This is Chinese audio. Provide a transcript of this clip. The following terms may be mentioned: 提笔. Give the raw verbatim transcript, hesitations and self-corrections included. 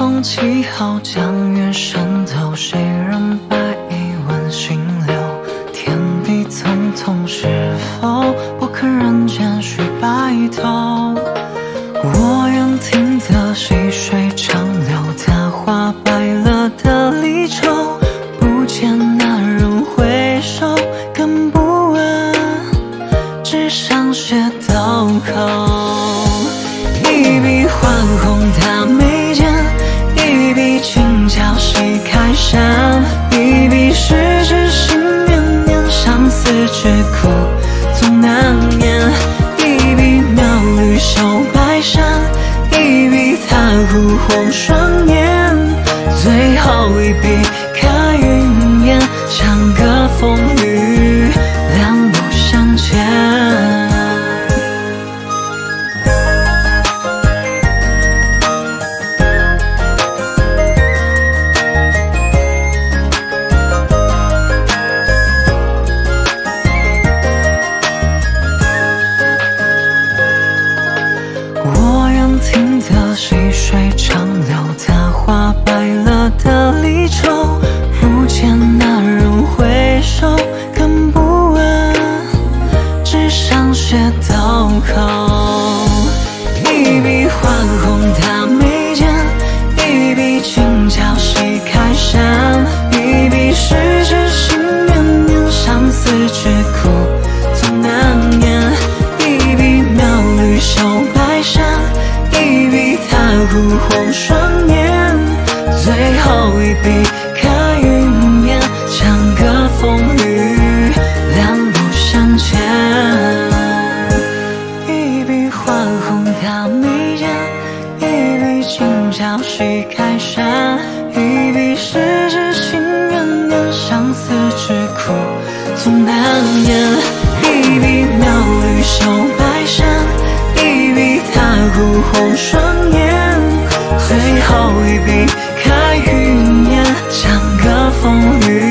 风起号江月山头，谁人白衣问心流？天地匆匆，是否不肯人间须白头？我愿听得细水长流，他花白了的离愁，不见那人回首，更不问，只想写豆蔻。 一笔换红他眉间，一笔轻敲谁开扇，一笔十指心绵绵，相思之苦总难言。一笔妙语笑白衫，一笔他湖红双眼，最后一笔看云烟，相隔风雨两不相欠。 风雨。